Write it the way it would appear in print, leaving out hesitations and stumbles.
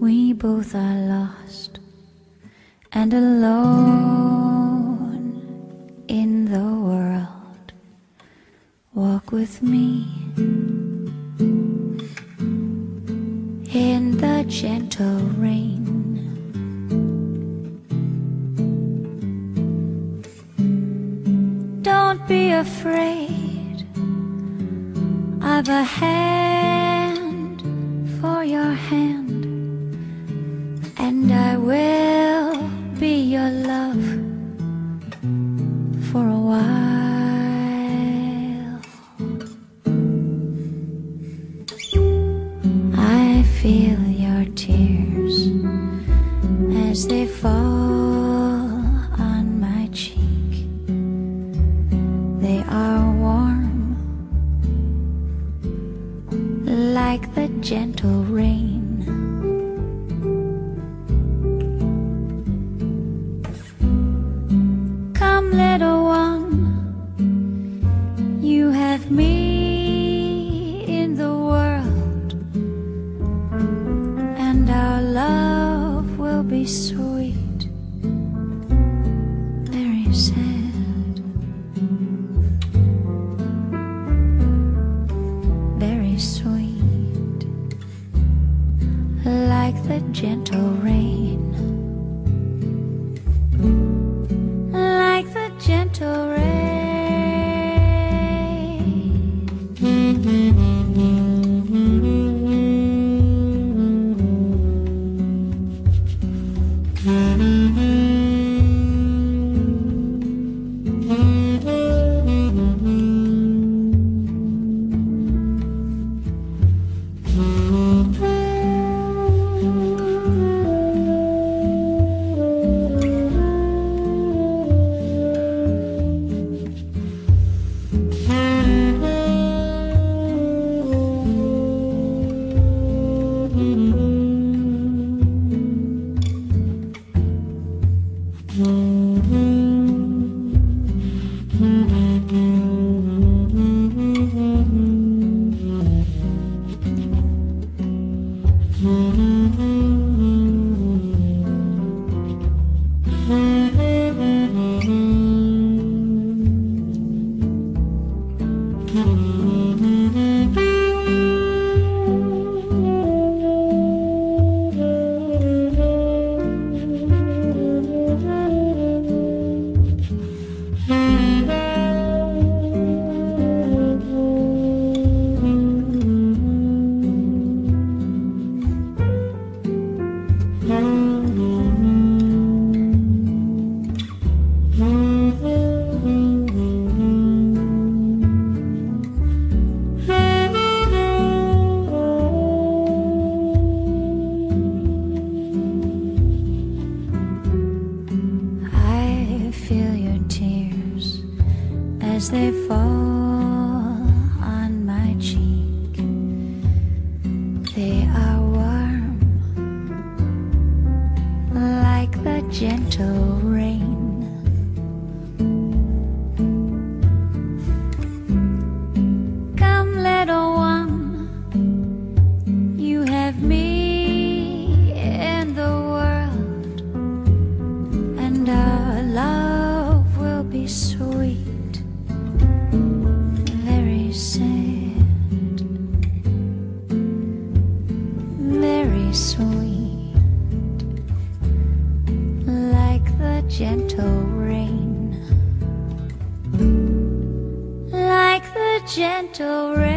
We both are lost and alone in the world. Walk with me in the gentle rain. Don't be afraid of a hand for your hand, and I will be your love for a while. I feel your tears as they fall on my cheek. They are warm, like the gentle rain. Come, little one, you have me in the world, and our love will be sweet, very sad. Sweet, like the gentle rain, like the gentle rain. As they fall on my cheek, they are warm like the gentle rain. Come, little one, you have me in the world, and our love will be sweet. Sad, very sweet, like the gentle rain, like the gentle rain.